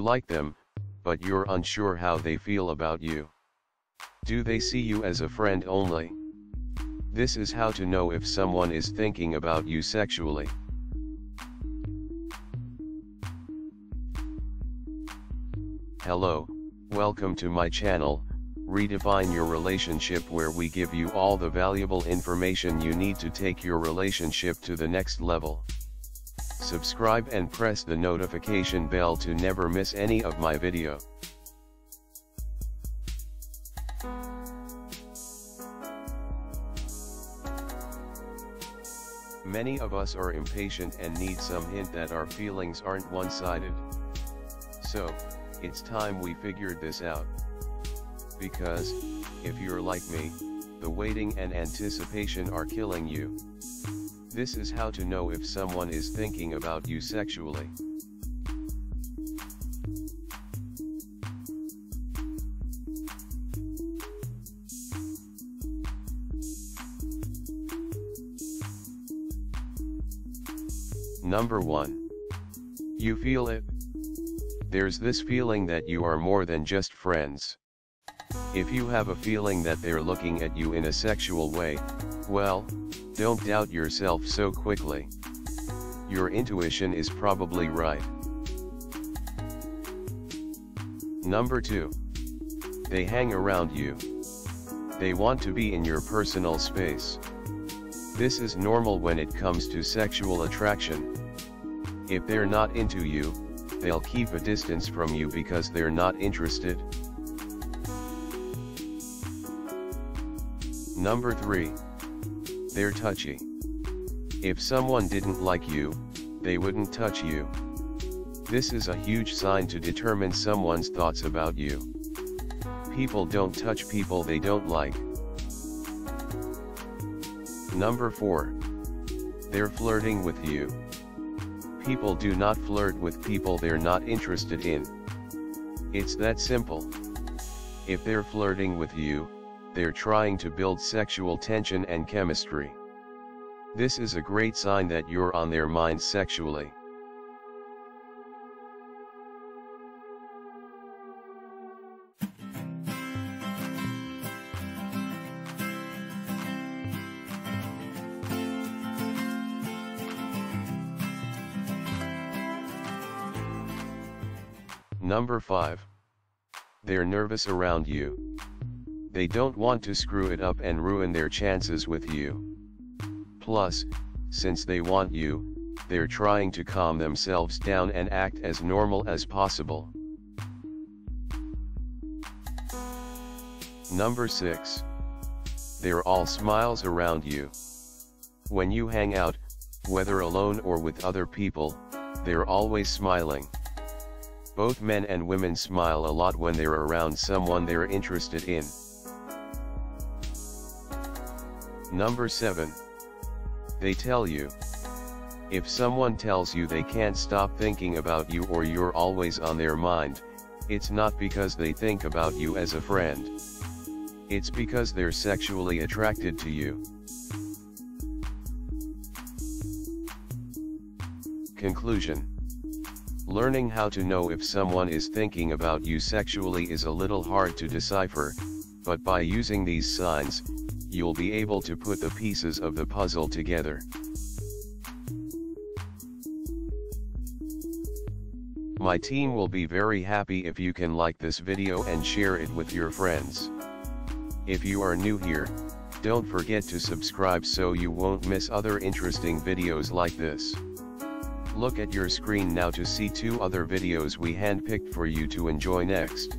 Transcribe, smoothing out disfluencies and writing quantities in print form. You like them, but you're unsure how they feel about you. Do they see you as a friend only? This is how to know if someone is thinking about you sexually. Hello, welcome to my channel, Redefine Your Relationship, where we give you all the valuable information you need to take your relationship to the next level. Subscribe and press the notification bell to never miss any of my video. Many of us are impatient and need some hint that our feelings aren't one-sided. So, it's time we figured this out. Because, if you're like me, the waiting and anticipation are killing you. This is how to know if someone is thinking about you sexually. Number 1. You feel it. There's this feeling that you are more than just friends. If you have a feeling that they're looking at you in a sexual way, well, don't doubt yourself so quickly. Your intuition is probably right. Number 2. They hang around you. They want to be in your personal space. This is normal when it comes to sexual attraction. If they're not into you, they'll keep a distance from you because they're not interested. Number 3. They're touchy. If someone didn't like you, they wouldn't touch you. This is a huge sign to determine someone's thoughts about you. People don't touch people they don't like. Number 4. They're flirting with you. People do not flirt with people they're not interested in. It's that simple. If they're flirting with you, they're trying to build sexual tension and chemistry. This is a great sign that you're on their mind sexually. Number 5. They're nervous around you. They don't want to screw it up and ruin their chances with you. Plus, since they want you, they're trying to calm themselves down and act as normal as possible. Number 6. They're all smiles around you. When you hang out, whether alone or with other people, they're always smiling. Both men and women smile a lot when they're around someone they're interested in. Number 7. They tell you. If someone tells you they can't stop thinking about you or you're always on their mind, it's not because they think about you as a friend. It's because they're sexually attracted to you. Conclusion. Learning how to know if someone is thinking about you sexually is a little hard to decipher, but by using these signs, you'll be able to put the pieces of the puzzle together. My team will be very happy if you can like this video and share it with your friends. If you are new here, don't forget to subscribe so you won't miss other interesting videos like this. Look at your screen now to see two other videos we handpicked for you to enjoy next.